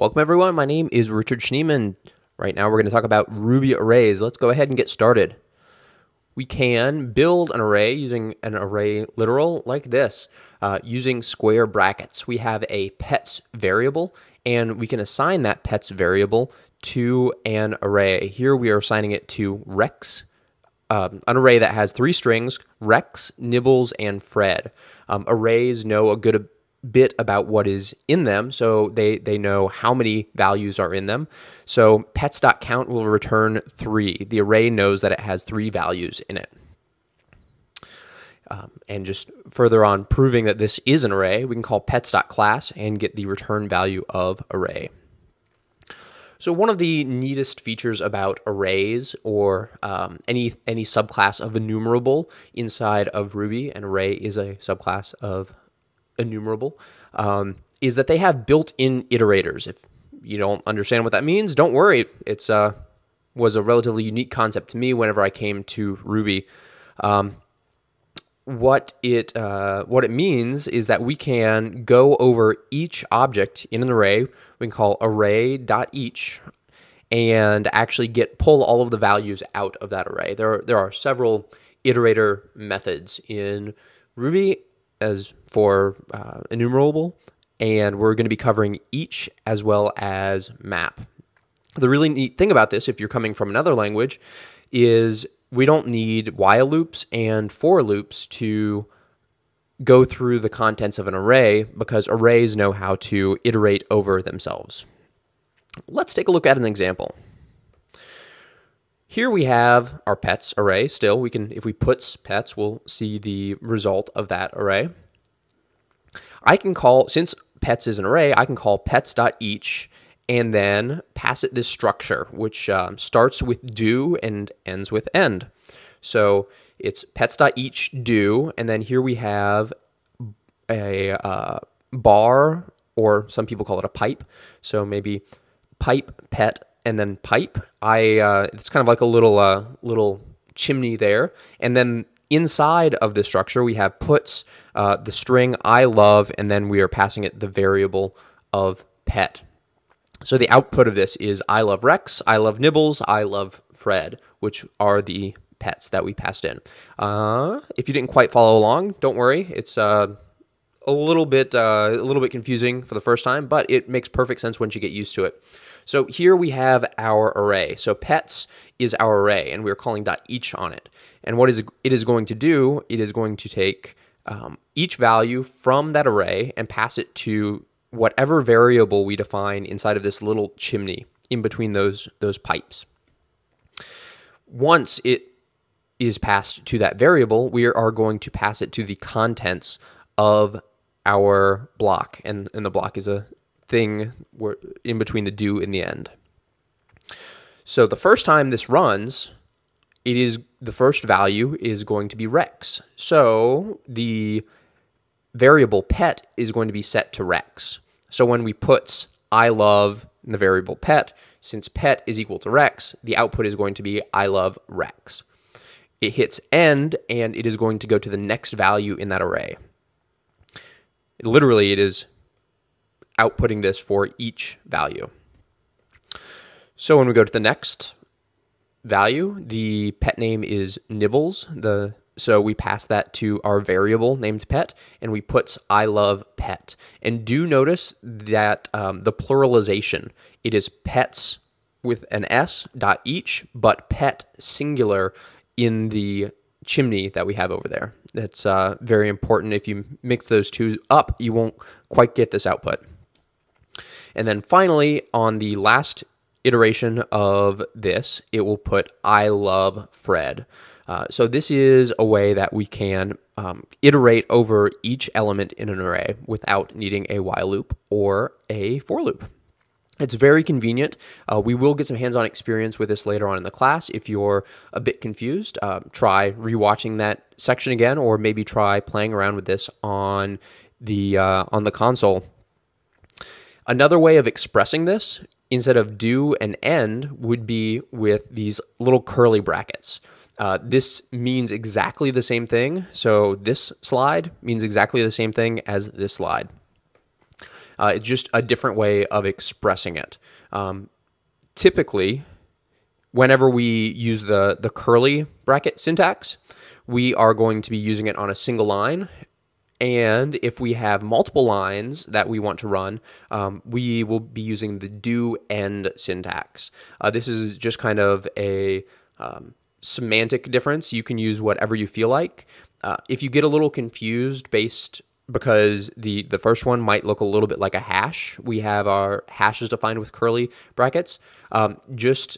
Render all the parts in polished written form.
Welcome everyone, my name is Richard Schneeman. Right now we're going to talk about Ruby arrays. Let's go ahead and get started. We can build an array using an array literal like this, using square brackets. We have a pets variable, and we can assign that pets variable to an array. Here we are assigning it to Rex, an array that has three strings, Rex, Nibbles, and Fred. Arrays know a good bit about what is in them, so they know how many values are in them. So pets.count will return 3. The array knows that it has 3 values in it. And just further on proving that this is an array, we can call pets.class and get the return value of array. So one of the neatest features about arrays, or any subclass of enumerable inside of Ruby, an array is a subclass of enumerable, is that they have built-in iterators. If you don't understand what that means, don't worry. It's was a relatively unique concept to me whenever I came to Ruby. What it means is that we can go over each object in an array. We can call Array.each and actually pull all of the values out of that array. There are several iterator methods in Ruby as for enumerable, and we're going to be covering each as well as map. The really neat thing about this, if you're coming from another language, is we don't need while loops and for loops to go through the contents of an array, because arrays know how to iterate over themselves. Let's take a look at an example. Here we have our pets array. Still, we can, if we put pets, we'll see the result of that array. I can call, since pets is an array, I can call pets.each and then pass it this structure, which starts with do and ends with end. So it's pets.each do, and then here we have a bar, or some people call it a pipe. So maybe pipe pet and then pipe. It's kind of like a little chimney there. And then inside of this structure, we have puts the string I love, and then we are passing it the variable of pet. So the output of this is I love Rex, I love Nibbles, I love Fred, which are the pets that we passed in. If you didn't quite follow along, don't worry. It's a little bit confusing for the first time, but it makes perfect sense once you get used to it. So here we have our array. So pets is our array, and we're calling .each on it. And what it is going to do, it is going to take each value from that array and pass it to whatever variable we define inside of this little chimney in between those pipes. Once it is passed to that variable, we are going to pass it to the contents of our block, and the block is a thing where in between the do and the end. So the first time this runs, it is the first value is going to be Rex. So the variable pet is going to be set to Rex. So when we put I love in the variable pet, since pet is equal to Rex, the output is going to be I love Rex. It hits end, and it is going to go to the next value in that array. Literally, it is outputting this for each value. So when we go to the next value, the pet name is Nibbles. So we pass that to our variable named pet, and we put I love pet. And do notice that the pluralization, it is pets with an S dot each, but pet singular in the chimney that we have over there. That's very important. If you mix those two up, you won't quite get this output. And then finally, on the last iteration of this, it will put I love Fred. So this is a way that we can iterate over each element in an array without needing a while loop or a for loop. It's very convenient. We will get some hands-on experience with this later on in the class. If you're a bit confused, try rewatching that section again, or maybe try playing around with this on the console. Another way of expressing this, instead of do and end, would be with these little curly brackets. This means exactly the same thing. So this slide means exactly the same thing as this slide. It's just a different way of expressing it. Typically, whenever we use the curly bracket syntax, we are going to be using it on a single line. And if we have multiple lines that we want to run, we will be using the do end syntax. This is just kind of a semantic difference. You can use whatever you feel like. If you get a little confused because the first one might look a little bit like a hash, we have our hashes defined with curly brackets. Just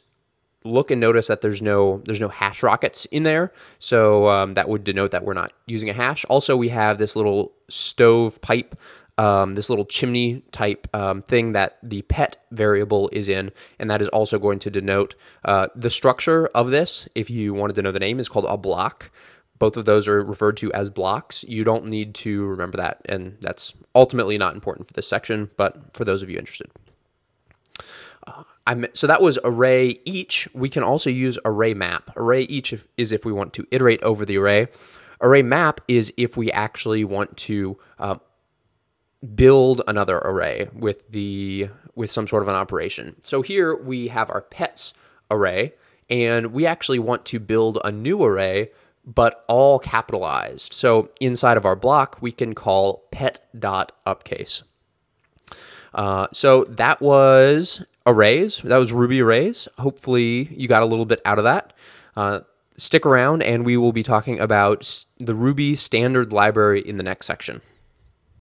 look and notice that there's no hash rockets in there, so that would denote that we're not using a hash. Also, we have this little stove pipe, this little chimney type thing that the pet variable is in, and that is also going to denote the structure of this. If you wanted to know the name, is called a block. Both of those are referred to as blocks. You don't need to remember that, and that's ultimately not important for this section, but for those of you interested. So that was Array.each. We can also use Array.map. Array.each is if we want to iterate over the array. Array.map is if we actually want to build another array with some sort of an operation. So here we have our pets array, and we actually want to build a new array, but all capitalized. So inside of our block, we can call pet.upcase. So that was arrays. That was Ruby arrays. Hopefully you got a little bit out of that. Stick around and we will be talking about the Ruby standard library in the next section.